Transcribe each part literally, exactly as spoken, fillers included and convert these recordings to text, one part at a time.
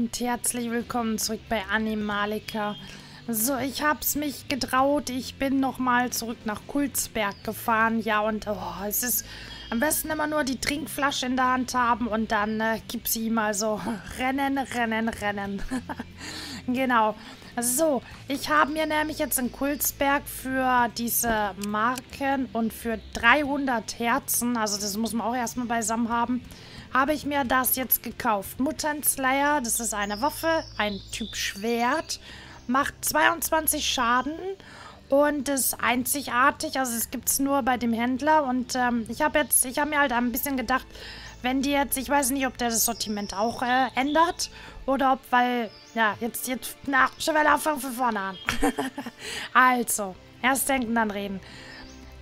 und herzlich willkommen zurück bei Animallica. So, ich hab's mich getraut. Ich bin nochmal zurück nach Kultzberg gefahren. Ja, und oh, es ist am besten immer nur die Trinkflasche in der Hand haben und dann äh, gib sie ihm also. Rennen, rennen, rennen. Genau. So, ich habe mir nämlich jetzt in Kultzberg für diese Marken und für dreihundert Herzen, also das muss man auch erstmal beisammen haben, habe ich mir das jetzt gekauft. Mutantenslayer, das ist eine Waffe, ein Typ Schwert, macht zweiundzwanzig Schaden und ist einzigartig, also es gibt es nur bei dem Händler. Und ähm, ich habe jetzt, ich habe mir halt ein bisschen gedacht, wenn die jetzt, ich weiß nicht, ob der das Sortiment auch äh, ändert oder ob, weil, ja, jetzt, jetzt, na, schon wieder anfangen von vorne an. Also, erst denken, dann reden.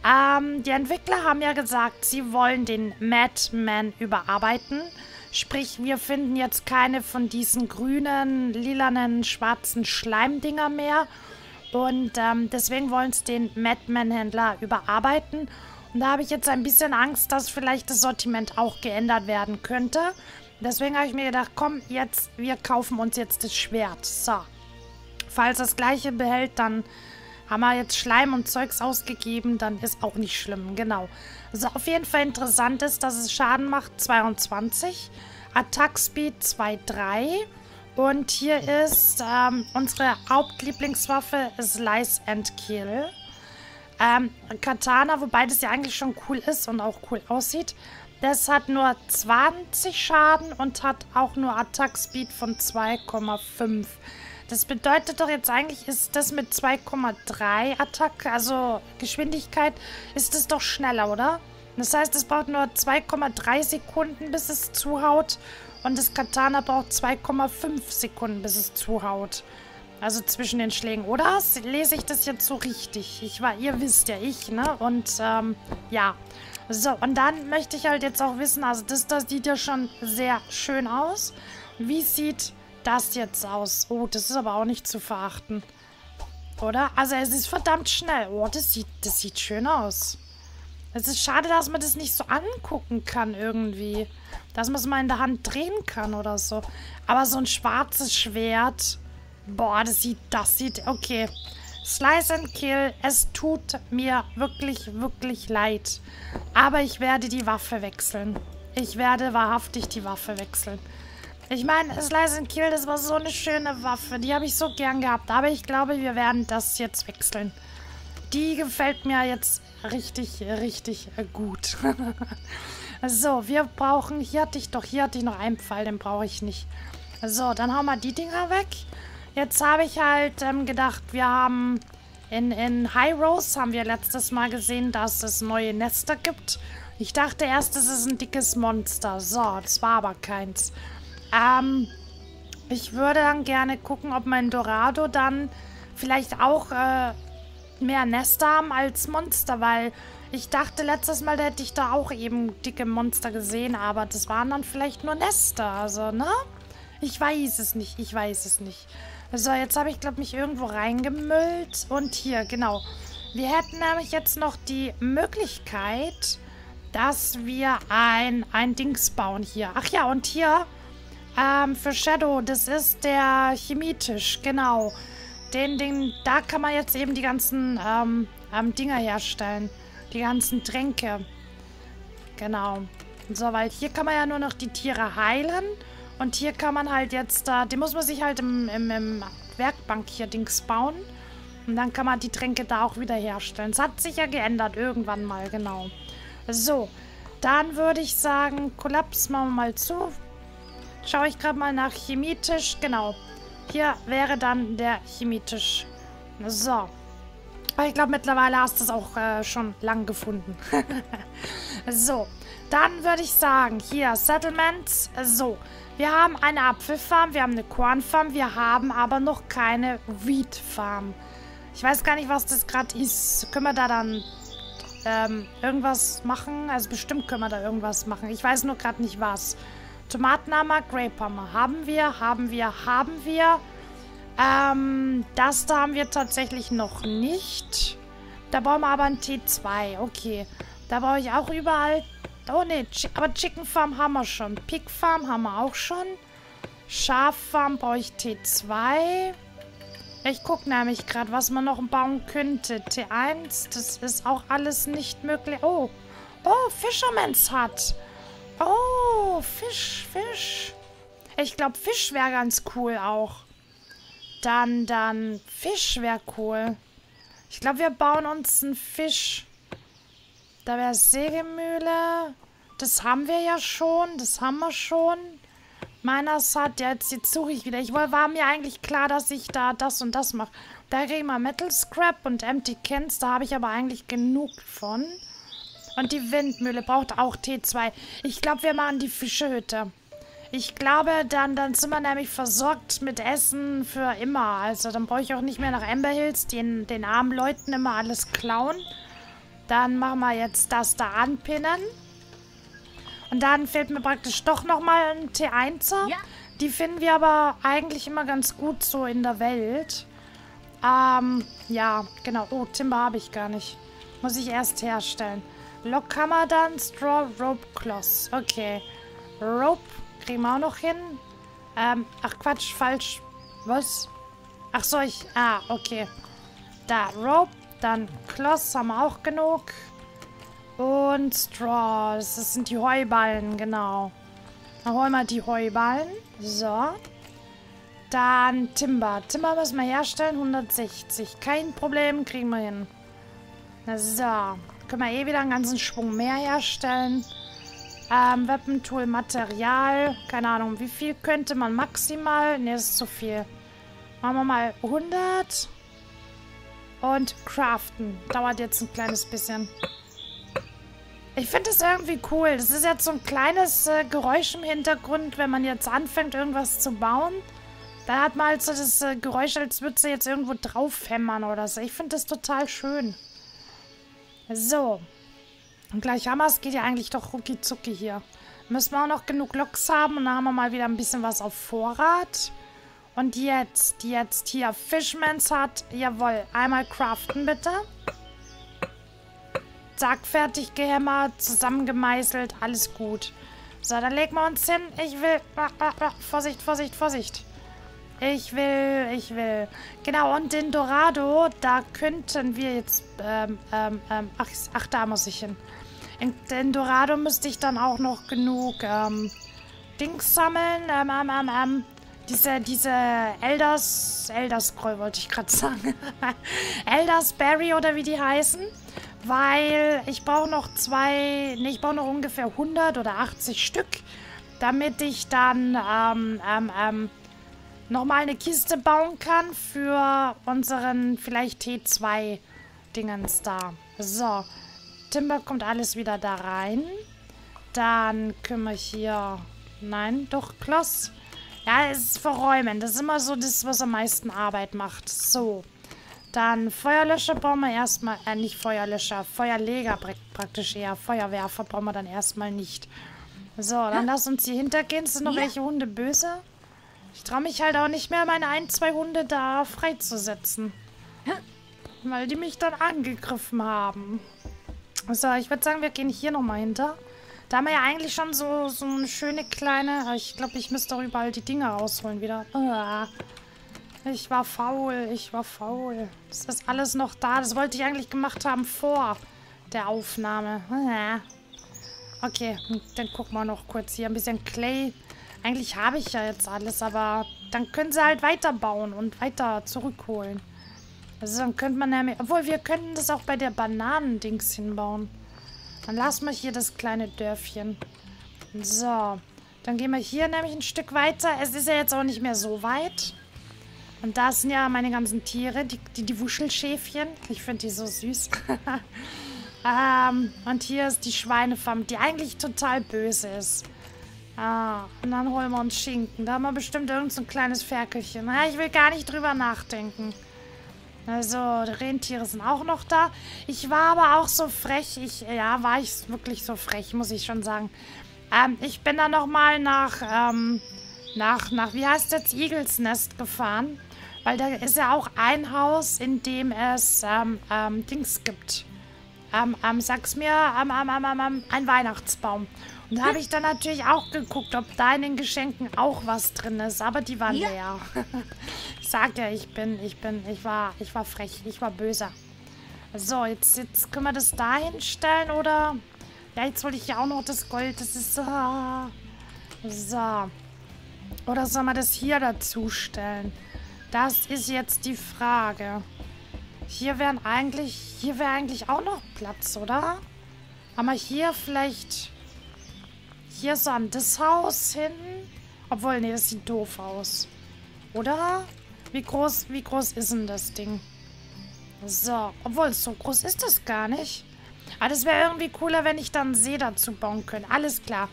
Ähm, die Entwickler haben ja gesagt, sie wollen den Madman überarbeiten. Sprich, wir finden jetzt keine von diesen grünen, lilanen, schwarzen Schleimdinger mehr. Und ähm, deswegen wollen sie den Madman-Händler überarbeiten. Und da habe ich jetzt ein bisschen Angst, dass vielleicht das Sortiment auch geändert werden könnte. Deswegen habe ich mir gedacht, komm, jetzt, wir kaufen uns jetzt das Schwert. So. Falls das gleiche behält, dann haben wir jetzt Schleim und Zeugs ausgegeben, dann ist auch nicht schlimm, genau. Also auf jeden Fall interessant ist, dass es Schaden macht, zweiundzwanzig. Attack Speed zwei Komma drei. Und hier ist ähm, unsere Hauptlieblingswaffe, Slice and Kill. Ähm, Katana, wobei das ja eigentlich schon cool ist und auch cool aussieht. Das hat nur zwanzig Schaden und hat auch nur Attack Speed von zwei Komma fünf. Das bedeutet doch jetzt eigentlich, ist das mit zwei Komma drei Attacke, also Geschwindigkeit, ist es doch schneller, oder? Das heißt, es braucht nur zwei Komma drei Sekunden, bis es zuhaut. Und das Katana braucht zwei Komma fünf Sekunden, bis es zuhaut. Also zwischen den Schlägen, oder? Lese ich das jetzt so richtig? Ich war, ihr wisst ja, ich, ne? Und, ähm, ja. So, und dann möchte ich halt jetzt auch wissen, also das, das sieht ja schon sehr schön aus. Wie sieht das jetzt aus? Oh, das ist aber auch nicht zu verachten. Oder? Also es ist verdammt schnell. Oh, das sieht, das sieht schön aus. Es ist schade, dass man das nicht so angucken kann irgendwie. Dass man es mal in der Hand drehen kann oder so. Aber so ein schwarzes Schwert... Boah, das sieht, das sieht, okay. Slice and Kill, es tut mir wirklich, wirklich leid. Aber ich werde die Waffe wechseln. Ich werde wahrhaftig die Waffe wechseln. Ich meine, Slice and Kill, das war so eine schöne Waffe. Die habe ich so gern gehabt. Aber ich glaube, wir werden das jetzt wechseln. Die gefällt mir jetzt richtig, richtig gut. So, wir brauchen, hier hatte ich doch, hier hatte ich noch einen Pfeil, den brauche ich nicht. So, dann hauen wir die Dinger weg. Jetzt habe ich halt ähm, gedacht, wir haben in, in High Rose haben wir letztes Mal gesehen, dass es neue Nester gibt. Ich dachte erst, es ist ein dickes Monster. So, das war aber keins. Ähm, ich würde dann gerne gucken, ob mein Dorado dann vielleicht auch äh, mehr Nester haben als Monster, weil ich dachte letztes Mal, da hätte ich da auch eben dicke Monster gesehen, aber das waren dann vielleicht nur Nester, also, ne? Ich weiß es nicht, ich weiß es nicht. So, jetzt habe ich, glaube ich, mich irgendwo reingemüllt. Und hier, genau. Wir hätten nämlich jetzt noch die Möglichkeit, dass wir ein, ein Dings bauen hier. Ach ja, und hier ähm, für Shadow, das ist der Chemietisch, genau. Den, den, da kann man jetzt eben die ganzen ähm, ähm, Dinger herstellen. Die ganzen Tränke. Genau. So, weil hier kann man ja nur noch die Tiere heilen. Und hier kann man halt jetzt da, den muss man sich halt im, im, im Werkbank hier Dings bauen. Und dann kann man die Tränke da auch wieder herstellen. Es hat sich ja geändert, irgendwann mal, genau. So, dann würde ich sagen, Kollaps machen wir mal zu. Schaue ich gerade mal nach Chemietisch, genau. Hier wäre dann der Chemietisch. So. Aber ich glaube, mittlerweile hast du es auch äh, schon lang gefunden. So, dann würde ich sagen, hier, Settlements, so. Wir haben eine Apfelfarm, wir haben eine Kornfarm, wir haben aber noch keine Wheatfarm. Ich weiß gar nicht, was das gerade ist. Können wir da dann ähm, irgendwas machen? Also bestimmt können wir da irgendwas machen. Ich weiß nur gerade nicht was. Tomatenhammer, Grapehammer. Haben wir, haben wir, haben wir. Ähm, das da haben wir tatsächlich noch nicht. Da brauchen wir aber ein T zwei. Okay, da brauche ich auch überall... Oh ne, aber Chicken Farm haben wir schon. Pig Farm haben wir auch schon. Schaffarm brauche ich T zwei. Ich gucke nämlich gerade, was man noch bauen könnte. T eins, das ist auch alles nicht möglich. Oh, oh, Fisherman's Hut. Oh, Fisch, Fisch. Ich glaube, Fisch wäre ganz cool auch. Dann, dann, Fisch wäre cool. Ich glaube, wir bauen uns einen Fisch. Da wäre Sägemühle. Das haben wir ja schon. Das haben wir schon. Meines hat ja jetzt, jetzt suche ich wieder. Ich war, war mir eigentlich klar, dass ich da das und das mache. Da kriege ich mal Metal Scrap und Empty Cans. Da habe ich aber eigentlich genug von. Und die Windmühle braucht auch T zwei. Ich glaube, wir machen die Fischehütte. Ich glaube, dann, dann sind wir nämlich versorgt mit Essen für immer. Also dann brauche ich auch nicht mehr nach Ember Hills den, den armen Leuten immer alles klauen. Dann machen wir jetzt das da anpinnen. Und dann fehlt mir praktisch doch nochmal ein T eins er. Ja. Die finden wir aber eigentlich immer ganz gut so in der Welt. Ähm, ja, genau. Oh, Timber habe ich gar nicht. Muss ich erst herstellen. Lockhammer dann, Straw, Rope, Cloth. Okay. Rope kriegen wir auch noch hin. Ähm, ach Quatsch, falsch. Was? Ach so, ich... Ah, okay. Da, Rope, dann Cloth haben wir auch genug. Und Straw. Das sind die Heuballen, genau. Dann holen wir die Heuballen. So. Dann Timber. Timber müssen wir herstellen. hundertsechzig. Kein Problem, kriegen wir hin. Na so. Können wir eh wieder einen ganzen Schwung mehr herstellen. Ähm, Weapon Tool, Material. Keine Ahnung, wie viel könnte man maximal? Ne, das ist zu viel. Machen wir mal hundert. Und craften. Dauert jetzt ein kleines bisschen. Ich finde das irgendwie cool. Das ist jetzt so ein kleines äh, Geräusch im Hintergrund, wenn man jetzt anfängt, irgendwas zu bauen. Da hat man halt so das äh, Geräusch, als würde sie jetzt irgendwo drauf hämmern oder so. Ich finde das total schön. So. Und gleich haben wir es. Geht ja eigentlich doch rucki zucki hier. Müssen wir auch noch genug Loks haben. Und dann haben wir mal wieder ein bisschen was auf Vorrat. Und jetzt, jetzt hier Fishman's Hut. Jawohl. Einmal craften bitte. Zack, fertig gehämmert, zusammengemeißelt, alles gut. So, dann legen wir uns hin. Ich will... Ah, ah, ah, Vorsicht, Vorsicht, Vorsicht. Ich will, ich will. Genau, und den Dorado, da könnten wir jetzt... Ähm, ähm, ähm, ach, ach, da muss ich hin. In den Dorado müsste ich dann auch noch genug ähm, Dings sammeln. Ähm, ähm, ähm, ähm. Diese, diese Elders... Elderscroll wollte ich gerade sagen. Eldersberry oder wie die heißen. Weil ich brauche noch zwei, nee, ich brauche noch ungefähr hundert oder achtzig Stück, damit ich dann ähm, ähm, ähm, nochmal eine Kiste bauen kann für unseren vielleicht T zwei-Dingens da. So, Timber kommt alles wieder da rein. Dann können wir hier, nein, doch, Kloss. Ja, es ist verräumen, das ist immer so das, was am meisten Arbeit macht. So. Dann Feuerlöscher brauchen wir erstmal, äh, nicht Feuerlöscher, Feuerleger praktisch eher, Feuerwerfer brauchen wir dann erstmal nicht. So, dann lass uns hier hintergehen, sind noch ja. welche Hunde böse? Ich traue mich halt auch nicht mehr, meine ein, zwei Hunde da freizusetzen. Weil die mich dann angegriffen haben. So, ich würde sagen, wir gehen hier nochmal hinter. Da haben wir ja eigentlich schon so, so eine schöne kleine, ich glaube, ich müsste doch überall die Dinger rausholen wieder. Uah. Ich war faul, ich war faul. Das ist alles noch da. Das wollte ich eigentlich gemacht haben vor der Aufnahme. Okay, dann gucken wir noch kurz hier. Ein bisschen Clay. Eigentlich habe ich ja jetzt alles, aber dann können sie halt weiterbauen und weiter zurückholen. Also dann könnte man nämlich... Obwohl, wir könnten das auch bei der Bananendings hinbauen. Dann lassen wir hier das kleine Dörfchen. So, dann gehen wir hier nämlich ein Stück weiter. Es ist ja jetzt auch nicht mehr so weit. Und da sind ja meine ganzen Tiere, die, die, die Wuschelschäfchen. Ich finde die so süß. ähm, und hier ist die Schweinefarm, die eigentlich total böse ist. Ah, und dann holen wir uns Schinken. Da haben wir bestimmt irgend so ein kleines Ferkelchen. Na, ich will gar nicht drüber nachdenken. Also, Rentiere sind auch noch da. Ich war aber auch so frech. Ich, ja, war ich wirklich so frech, muss ich schon sagen. Ähm, ich bin dann nochmal nach... Ähm, Nach, nach, wie heißt jetzt Eaglesnest gefahren? Weil da ist ja auch ein Haus, in dem es ähm, ähm, Dings gibt. Ähm, ähm, sag's mir, ähm, ähm, ähm, ähm, ein Weihnachtsbaum. Und da habe ich dann natürlich auch geguckt, ob da in den Geschenken auch was drin ist. Aber die waren ja leer. Ich sag ja, ich bin, ich bin, ich war, ich war frech, ich war böse. So, jetzt, jetzt können wir das da hinstellen, oder? Ja, jetzt wollte ich ja auch noch das Gold. Das ist so. So. Oder soll man das hier dazu stellen? Das ist jetzt die Frage. Hier wären eigentlich, hier wäre eigentlich auch noch Platz, oder? Aber hier vielleicht. Hier so an das Haus hinten. Obwohl, nee, das sieht doof aus. Oder? Wie groß, wie groß ist denn das Ding? So, obwohl, so groß ist das gar nicht. Aber das wäre irgendwie cooler, wenn ich dann einen See dazu bauen könnte. Alles klar.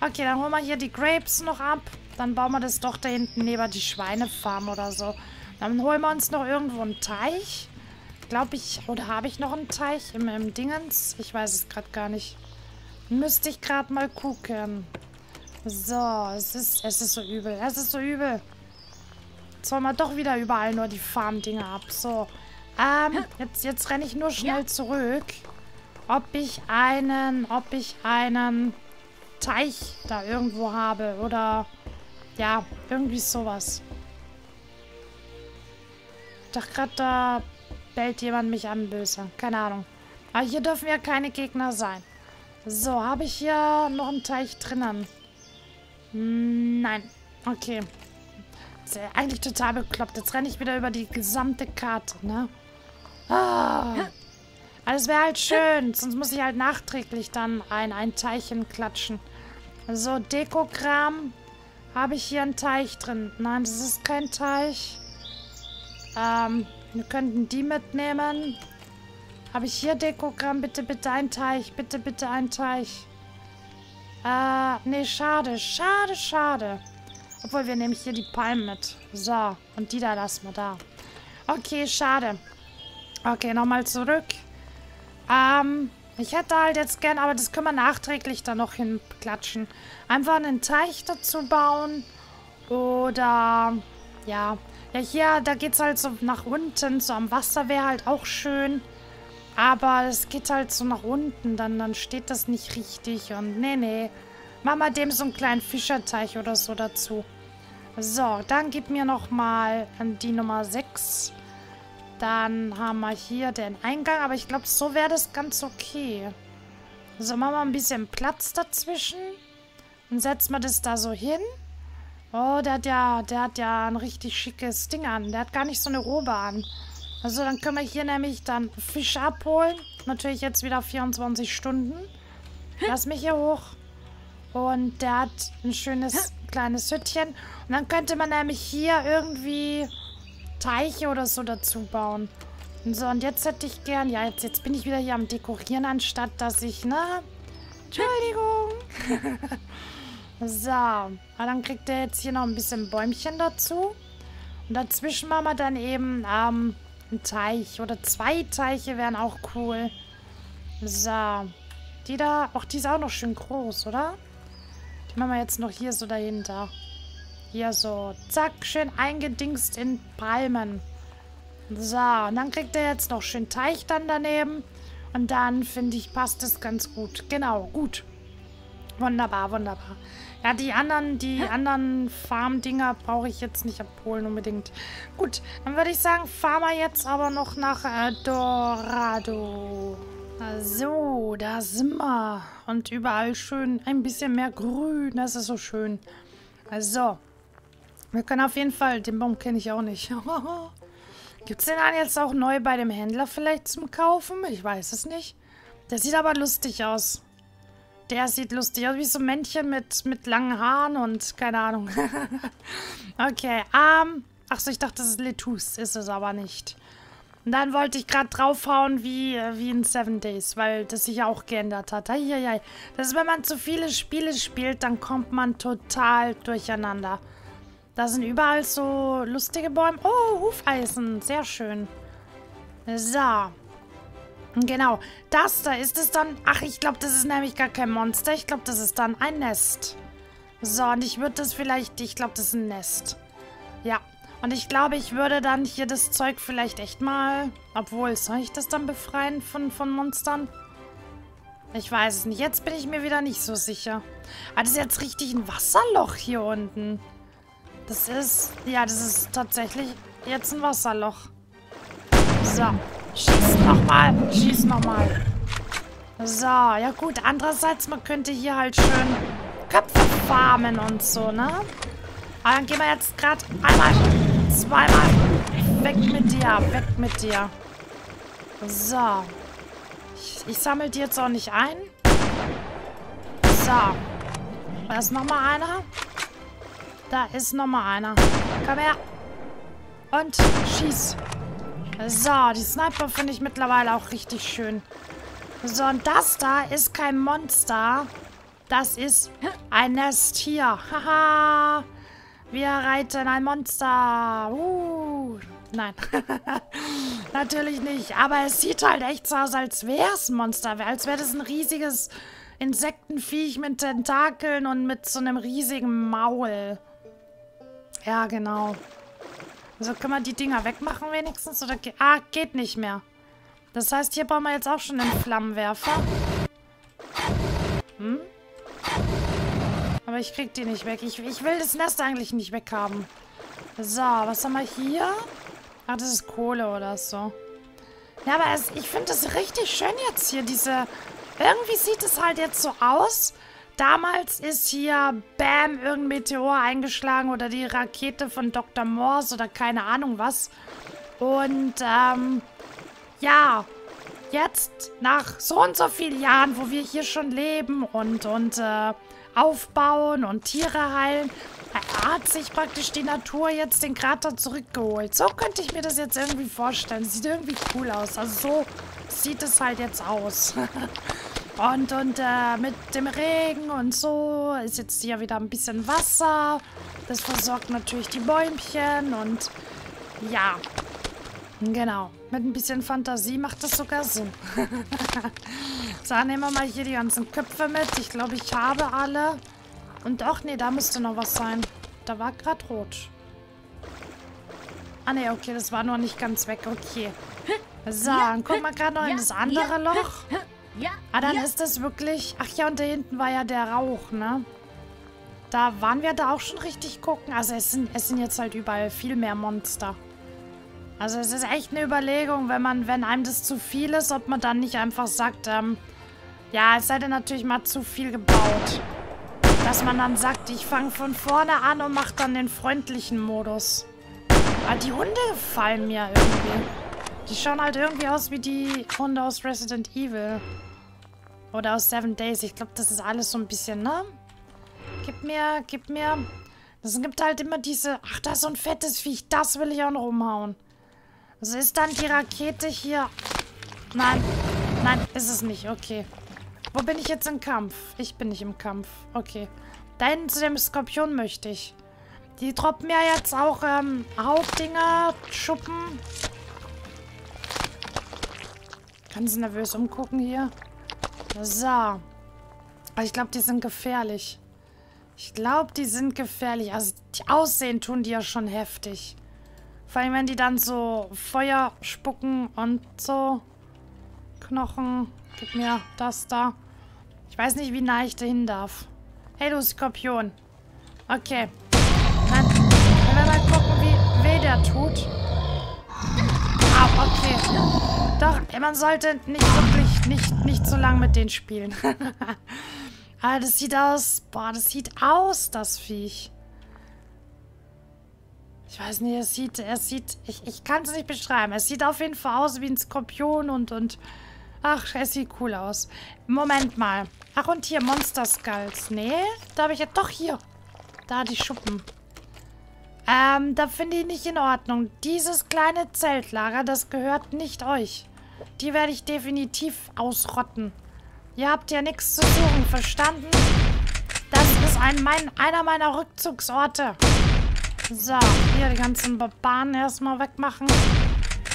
Okay, dann holen wir hier die Grapes noch ab. Dann bauen wir das doch da hinten neben die Schweinefarm oder so. Dann holen wir uns noch irgendwo einen Teich. Glaube ich, oder habe ich noch einen Teich im, im Dingens? Ich weiß es gerade gar nicht. Müsste ich gerade mal gucken. So, es ist, es ist so übel. Es ist so übel. Jetzt wollen wir doch wieder überall nur die Farmdinger ab. So, ähm, jetzt, jetzt renne ich nur schnell zurück. Ob ich einen, ob ich einen Teich da irgendwo habe. Oder, ja, irgendwie sowas. Ich dachte gerade, da bellt jemand mich an, böse. Keine Ahnung. Aber hier dürfen ja keine Gegner sein. So, habe ich hier noch einen Teich drinnen? Nein. Okay. Das ist ja eigentlich total bekloppt. Jetzt renne ich wieder über die gesamte Karte, ne? Ah. Aber das wäre halt schön. Sonst muss ich halt nachträglich dann ein, ein Teilchen klatschen. So, Dekokram. Habe ich hier einen Teich drin? Nein, das ist kein Teich. Ähm, wir könnten die mitnehmen. Habe ich hier Dekogramm? Bitte, bitte ein Teich. Bitte, bitte ein Teich. Äh, nee, schade. Schade, schade. Obwohl, wir nehmen hier die Palmen mit. So, und die da lassen wir da. Okay, schade. Okay, nochmal zurück. Ähm, ich hätte halt jetzt gern, aber das können wir nachträglich dann noch hinklatschen. Einfach einen Teich dazu bauen. Oder, ja. Ja, hier, da geht's halt so nach unten. So am Wasser wäre halt auch schön. Aber es geht halt so nach unten, dann, dann steht das nicht richtig. Und nee, nee. Mach mal dem so einen kleinen Fischerteich oder so dazu. So, dann gib mir nochmal die Nummer sechs. Dann haben wir hier den Eingang. Aber ich glaube, so wäre das ganz okay. So, machen wir ein bisschen Platz dazwischen. Und setzen wir das da so hin. Oh, der hat ja, der hat ja ein richtig schickes Ding an. Der hat gar nicht so eine Robe an. Also dann können wir hier nämlich dann Fisch abholen. Natürlich jetzt wieder vierundzwanzig Stunden. Lass mich hier hoch. Und der hat ein schönes kleines Hüttchen. Und dann könnte man nämlich hier irgendwie Teiche oder so dazu bauen. Und so, und jetzt hätte ich gern... Ja, jetzt, jetzt bin ich wieder hier am Dekorieren, anstatt dass ich... Ne? Entschuldigung. So. Aber dann kriegt er jetzt hier noch ein bisschen Bäumchen dazu. Und dazwischen machen wir dann eben... Ähm, Ein Teich oder zwei Teiche wären auch cool. So. Die da, auch die ist auch noch schön groß, oder? Die machen wir jetzt noch hier so dahinter. Hier so. Zack, schön eingedingst in Palmen. So, und dann kriegt er jetzt noch schön Teich dann daneben. Und dann, finde ich, passt das ganz gut. Genau, gut. Wunderbar, wunderbar. Ja, die anderen, die anderen Farmdinger brauche ich jetzt nicht abholen unbedingt. Gut, dann würde ich sagen, fahren wir jetzt aber noch nach äh, Dorado. So, da sind wir. Und überall schön ein bisschen mehr Grün. Das ist so schön. Also, wir können auf jeden Fall... Den Baum kenne ich auch nicht. Gibt es den dann jetzt auch neu bei dem Händler vielleicht zum Kaufen? Ich weiß es nicht. Der sieht aber lustig aus. Der sieht lustig aus, wie so ein Männchen mit, mit langen Haaren und keine Ahnung. Okay, ähm... Achso, ich dachte, das ist Lettuce, ist es aber nicht. Und dann wollte ich gerade draufhauen wie, wie in Seven Days, weil das sich ja auch geändert hat. Eieiei. Das ist, wenn man zu viele Spiele spielt, dann kommt man total durcheinander. Da sind überall so lustige Bäume. Oh, Hufeisen, sehr schön. So. Genau, das da ist es dann... Ach, ich glaube, das ist nämlich gar kein Monster. Ich glaube, das ist dann ein Nest. So, und ich würde das vielleicht... Ich glaube, das ist ein Nest. Ja, und ich glaube, ich würde dann hier das Zeug vielleicht echt mal... Obwohl, soll ich das dann befreien von, von Monstern? Ich weiß es nicht. Jetzt bin ich mir wieder nicht so sicher. Ah, das ist jetzt richtig ein Wasserloch hier unten. Das ist... Ja, das ist tatsächlich jetzt ein Wasserloch. So. Schieß nochmal. Schieß nochmal. So. Ja gut, andererseits, man könnte hier halt schön Köpfe farmen und so, ne? Aber dann gehen wir jetzt gerade einmal, zweimal. Weg mit dir. Weg mit dir. So. Ich, ich sammle die jetzt auch nicht ein. So. Da ist nochmal einer. Da ist nochmal einer. Komm her. Und schieß. So, die Sniper finde ich mittlerweile auch richtig schön. So, und das da ist kein Monster. Das ist ein Nest hier. Haha. Wir reiten ein Monster. Uh. Nein. Natürlich nicht. Aber es sieht halt echt so aus, als wäre es ein Monster. Als wäre das ein riesiges Insektenviech mit Tentakeln und mit so einem riesigen Maul. Ja, genau. So, können wir die Dinger wegmachen wenigstens? Oder ge ah, geht nicht mehr. Das heißt, hier brauchen wir jetzt auch schon den Flammenwerfer. Hm? Aber ich krieg die nicht weg. Ich, ich will das Nest eigentlich nicht weghaben. So, was haben wir hier? Ach, das ist Kohle oder so. Ja, aber es, ich finde es richtig schön jetzt hier, diese... Irgendwie sieht es halt jetzt so aus. Damals ist hier, bam, irgendein Meteor eingeschlagen oder die Rakete von Doktor Morse oder keine Ahnung was. Und, ähm, ja, jetzt nach so und so vielen Jahren, wo wir hier schon leben und, und, äh, aufbauen und Tiere heilen, hat sich praktisch die Natur jetzt den Krater zurückgeholt. So könnte ich mir das jetzt irgendwie vorstellen. Sieht irgendwie cool aus. Also so sieht es halt jetzt aus. und und äh, mit dem Regen und so ist jetzt hier wieder ein bisschen Wasser. Das versorgt natürlich die Bäumchen und ja, genau. Mit ein bisschen Fantasie macht das sogar Sinn. So, nehmen wir mal hier die ganzen Köpfe mit. Ich glaube, ich habe alle. Und doch, nee, da müsste noch was sein. Da war gerade rot. Ah, nee, okay, das war noch nicht ganz weg. Okay. So, dann gucken wir gerade noch in das andere Loch. Ah, dann ist das wirklich... Ach ja, und da hinten war ja der Rauch, ne? Da waren wir da auch schon richtig gucken. Also es sind, es sind jetzt halt überall viel mehr Monster. Also es ist echt eine Überlegung, wenn man, wenn einem das zu viel ist, ob man dann nicht einfach sagt, ähm, ja, es sei denn natürlich mal zu viel gebaut. Dass man dann sagt, ich fange von vorne an und mache dann den freundlichen Modus. Aber die Hunde gefallen mir irgendwie. Die schauen halt irgendwie aus wie die Hunde aus Resident Evil. Oder aus Seven Days. Ich glaube, das ist alles so ein bisschen, ne? Gib mir, gib mir. Es gibt halt immer diese... Ach, da ist so ein fettes Viech. Das will ich auch noch umhauen. Also ist dann die Rakete hier... Nein. Nein, ist es nicht. Okay. Wo bin ich jetzt im Kampf? Ich bin nicht im Kampf. Okay. Da hinten zu dem Skorpion möchte ich. Die droppen ja jetzt auch ähm, Hautdinger, Schuppen. Ganz nervös umgucken hier. So. Aber ich glaube, die sind gefährlich. Ich glaube, die sind gefährlich. Also, die Aussehen tun die ja schon heftig. Vor allem, wenn die dann so Feuer spucken und so. Knochen... Gib mir das da. Ich weiß nicht, wie nah ich dahin darf. Hey, du Skorpion. Okay. Dann können wir mal gucken, wie weh der tut. Ah, okay. Doch, man sollte nicht wirklich, nicht, nicht so lange mit denen spielen. Aber das sieht aus, boah, das sieht aus, das Viech. Ich weiß nicht, es sieht, es sieht, ich, ich kann es nicht beschreiben. Es sieht auf jeden Fall aus wie ein Skorpion und, und, ach, es sieht cool aus. Moment mal. Ach, und hier, Monster Skulls. Nee, da habe ich ja... Doch, hier. Da, die Schuppen. Ähm, da finde ich nicht in Ordnung. Dieses kleine Zeltlager, das gehört nicht euch. Die werde ich definitiv ausrotten. Ihr habt ja nichts zu suchen, verstanden? Das ist ein, mein, einer meiner Rückzugsorte. So, hier die ganzen Barbaren erstmal wegmachen.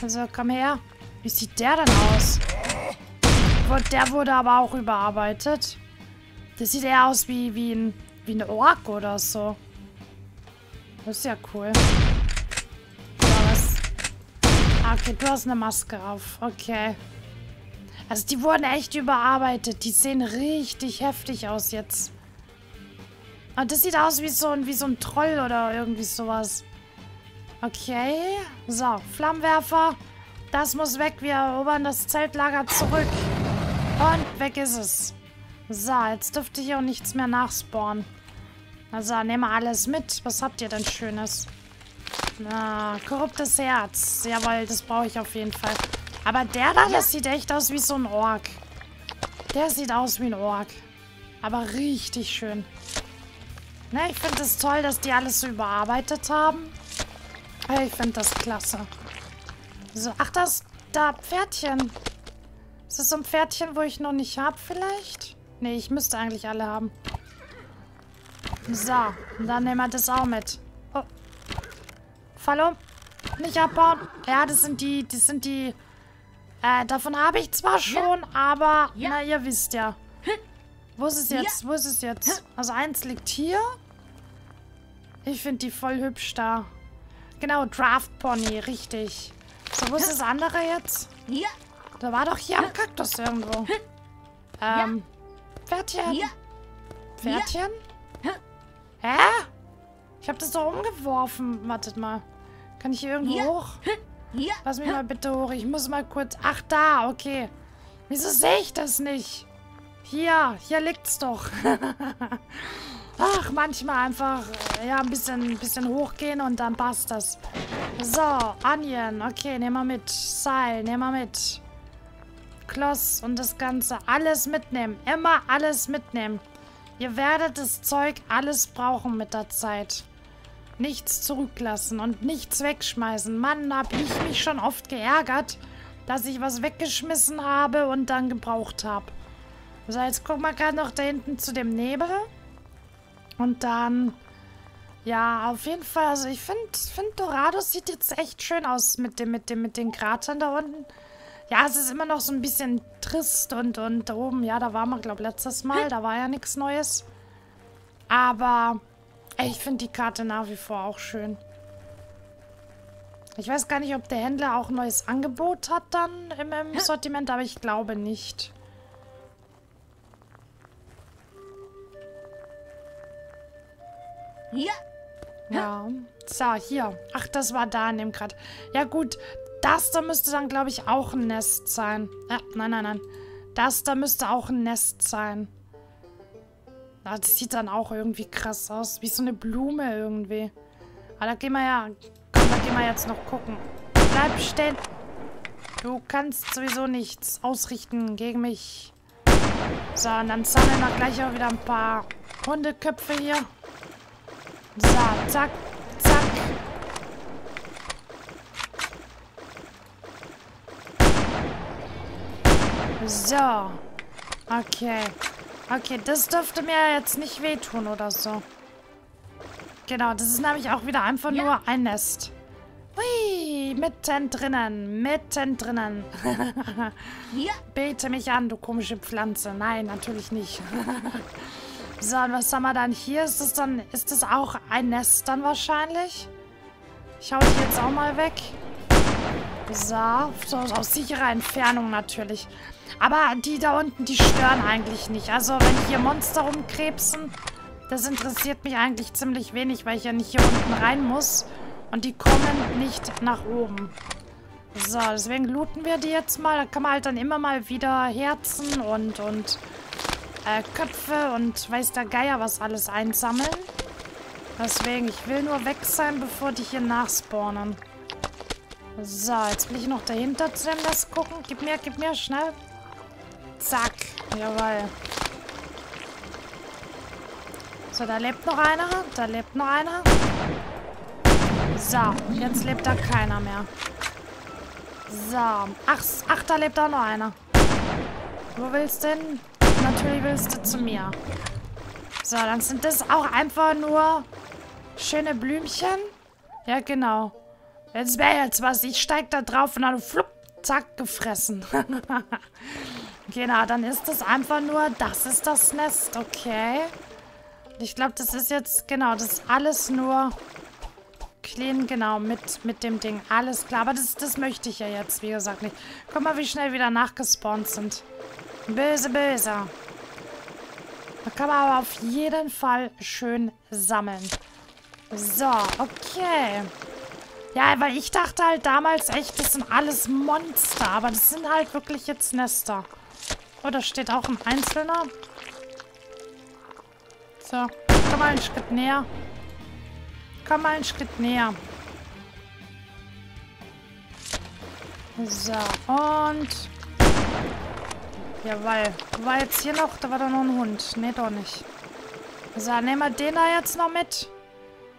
So, komm her. Wie sieht der denn aus? Der wurde aber auch überarbeitet. Das sieht eher aus wie, wie ein, wie ein Ork oder so. Das ist ja cool. Ja, was? Ah, okay, du hast eine Maske auf. Okay. Also die wurden echt überarbeitet. Die sehen richtig heftig aus jetzt. Und das sieht aus wie so ein, wie so ein Troll oder irgendwie sowas. Okay. So, Flammenwerfer. Das muss weg. Wir erobern das Zeltlager zurück. Und weg ist es. So, jetzt dürfte hier auch nichts mehr nachspawnen. Also, nehmen wir alles mit. Was habt ihr denn Schönes? Na, korruptes Herz. Jawohl, das brauche ich auf jeden Fall. Aber der da, das sieht echt aus wie so ein Ork. Der sieht aus wie ein Ork. Aber richtig schön. Ne, ich finde es das toll, dass die alles so überarbeitet haben. Ich finde das klasse. So, ach, das da Pferdchen. Ist das so ein Pferdchen, wo ich noch nicht habe vielleicht? Ne, ich müsste eigentlich alle haben. So, dann nehmen wir das auch mit. Oh. Fall um. Nicht abbauen. Ja, das sind die, das sind die... Äh, davon habe ich zwar schon, aber... Na, ihr wisst ja. Wo ist es jetzt? Wo ist es jetzt? Also eins liegt hier. Ich finde die voll hübsch da. Genau, Draft Pony, richtig. So, wo ist das andere jetzt? Da war doch hier am Kaktus irgendwo. Ähm, Pferdchen. Pferdchen? Hä? Ich habe das doch umgeworfen. Wartet mal. Kann ich hier irgendwo hoch? Lass mich mal bitte hoch. Ich muss mal kurz... Ach, da, okay. Wieso sehe ich das nicht? Hier, hier liegt's doch. Ach, manchmal einfach ja, ein bisschen, bisschen hochgehen und dann passt das. So, Onion. Okay, nehmen wir mit. Seil, nehmen wir mit. Kloss und das Ganze. Alles mitnehmen. Immer alles mitnehmen. Ihr werdet das Zeug alles brauchen mit der Zeit. Nichts zurücklassen und nichts wegschmeißen. Mann, hab ich mich schon oft geärgert, dass ich was weggeschmissen habe und dann gebraucht habe. So, jetzt gucken wir gerade noch da hinten zu dem Nebel. Und dann, ja, auf jeden Fall, also ich finde, find Dorado sieht jetzt echt schön aus mit dem, mit dem, mit den Kratern da unten. Ja, es ist immer noch so ein bisschen trist und, und da oben, ja, da waren wir, glaube ich, letztes Mal, da war ja nichts Neues. Aber ey, ich finde die Karte nach wie vor auch schön. Ich weiß gar nicht, ob der Händler auch ein neues Angebot hat dann im, im Sortiment, aber ich glaube nicht. Ja. Ja. So, hier. Ach, das war da in dem Grad. Ja gut, das da müsste dann, glaube ich, auch ein Nest sein. Ah, nein, nein, nein. Das da müsste auch ein Nest sein. Ah, das sieht dann auch irgendwie krass aus. Wie so eine Blume irgendwie. Aber da gehen wir ja... Komm, da gehen wir jetzt noch gucken. Bleib stehen. Du kannst sowieso nichts ausrichten gegen mich. So, und dann sammeln wir gleich auch wieder ein paar Hundeköpfe hier. So, zack, zack. So. Okay. Okay, das dürfte mir jetzt nicht wehtun oder so. Genau, das ist nämlich auch wieder einfach ja. nur ein Nest. Hui, mitten drinnen, mitten drinnen. ja. Bete mich an, du komische Pflanze. Nein, natürlich nicht. So, und was haben wir dann hier? Ist das dann, ist das auch ein Nest dann wahrscheinlich? Ich hau die jetzt auch mal weg. So, so, aus sicherer Entfernung natürlich. Aber die da unten, die stören eigentlich nicht. Also, wenn hier Monster rumkrebsen, das interessiert mich eigentlich ziemlich wenig, weil ich ja nicht hier unten rein muss. Und die kommen nicht nach oben. So, deswegen looten wir die jetzt mal. Da kann man halt dann immer mal wieder Herzen und, und... Äh, Köpfe und weiß der Geier was alles einsammeln. Deswegen, ich will nur weg sein, bevor die hier nachspawnen. So, jetzt will ich noch dahinter zu dem Nest gucken. Gib mir, gib mir, schnell. Zack, jawohl. So, da lebt noch einer, da lebt noch einer. So, jetzt lebt da keiner mehr. So, ach, ach da lebt auch noch einer. Wo willst du denn? Natürlich willst du zu mir. So, dann sind das auch einfach nur schöne Blümchen. Ja, genau. Jetzt wäre jetzt was. Ich steig da drauf und dann flupp, zack, gefressen. Genau, dann ist das einfach nur, das ist das Nest, okay. Ich glaube, das ist jetzt, genau, das ist alles nur Clean, genau, mit, mit dem Ding. Alles klar, aber das, das möchte ich ja jetzt, wie gesagt, nicht. Guck mal, wie schnell wieder nachgespawnt sind. Böse, böse. Da kann man aber auf jeden Fall schön sammeln. So, okay. Ja, weil ich dachte halt damals echt, das sind alles Monster. Aber das sind halt wirklich jetzt Nester. Oh, da steht auch ein Einzelner. So, komm mal einen Schritt näher. Komm mal einen Schritt näher. So, und... Jawohl. War jetzt hier noch... Da war doch noch ein Hund. Nee, doch nicht. So, nehmen wir den da jetzt noch mit.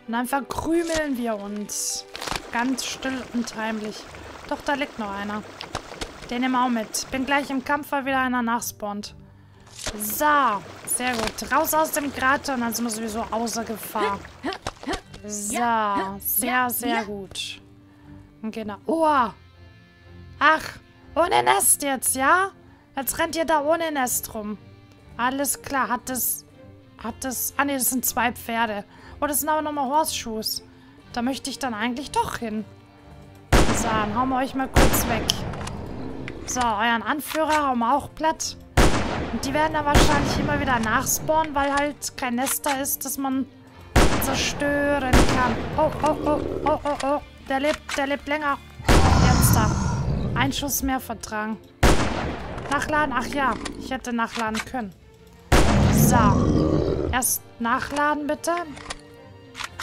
Und dann verkrümeln wir uns. Ganz still und heimlich. Doch, da liegt noch einer. Den nehmen wir auch mit. Bin gleich im Kampf, weil wieder einer nachspawnt. So, sehr gut. Raus aus dem Krater und dann sind wir sowieso außer Gefahr. So, sehr, sehr gut. Genau. Oh! Ach, ohne Nest jetzt, ja? Jetzt rennt ihr da ohne Nest rum. Alles klar, hat das... Hat das... Ah ne, das sind zwei Pferde. Oh, das sind aber nochmal Horseshoes. Da möchte ich dann eigentlich doch hin. So, dann hauen wir euch mal kurz weg. So, euren Anführer hauen wir auch platt. Und die werden dann wahrscheinlich immer wieder nachspawnen, weil halt kein Nest da ist, dass man... zerstören kann. Oh, oh, oh, oh, oh, oh. Der lebt, der lebt länger. Jetzt da. Ein Schuss mehr vertragen. Nachladen? Ach ja, ich hätte nachladen können. So. Erst nachladen, bitte.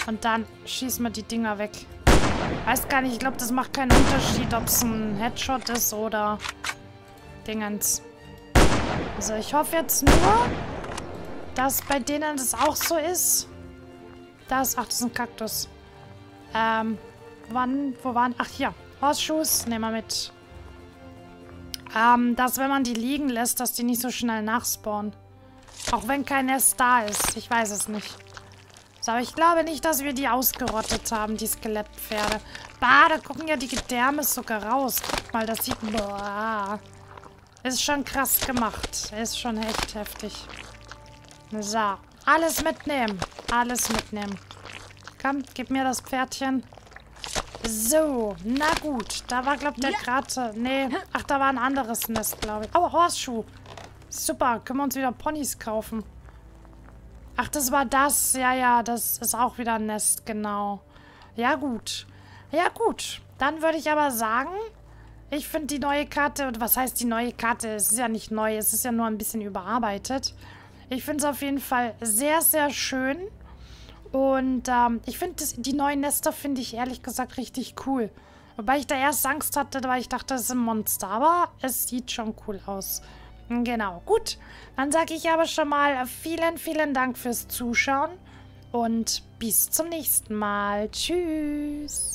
Und dann schießen wir die Dinger weg. Weiß gar nicht, ich glaube, das macht keinen Unterschied, ob es ein Headshot ist oder Dingens. Also ich hoffe jetzt nur, dass bei denen das auch so ist. Das, ach, das ist ein Kaktus. Ähm, wann, wo waren, ach hier, Horseshoes, nehmen wir mit. Ähm, dass wenn man die liegen lässt, dass die nicht so schnell nachspawnen. Auch wenn kein Nest da ist, ich weiß es nicht. So, aber ich glaube nicht, dass wir die ausgerottet haben, die Skelettpferde. Bah, da gucken ja die Gedärme sogar raus. Guck mal, das sieht, boah. Ist schon krass gemacht, ist schon echt heftig. So. Alles mitnehmen. Alles mitnehmen. Komm, gib mir das Pferdchen. So, na gut. Da war, glaube ich, der Krater. Nee, ach, da war ein anderes Nest, glaube ich. Oh, Horseshoe. Super, können wir uns wieder Ponys kaufen. Ach, das war das. Ja, ja, das ist auch wieder ein Nest, genau. Ja, gut. Ja, gut. Dann würde ich aber sagen, ich finde die neue Karte, was heißt die neue Karte? Es ist ja nicht neu, es ist ja nur ein bisschen überarbeitet. Ich finde es auf jeden Fall sehr, sehr schön. Und ähm, ich finde, die neuen Nester finde ich ehrlich gesagt richtig cool. Wobei ich da erst Angst hatte, weil ich dachte, das ist ein Monster. Aber es sieht schon cool aus. Genau, gut. Dann sage ich aber schon mal vielen, vielen Dank fürs Zuschauen. Und bis zum nächsten Mal. Tschüss.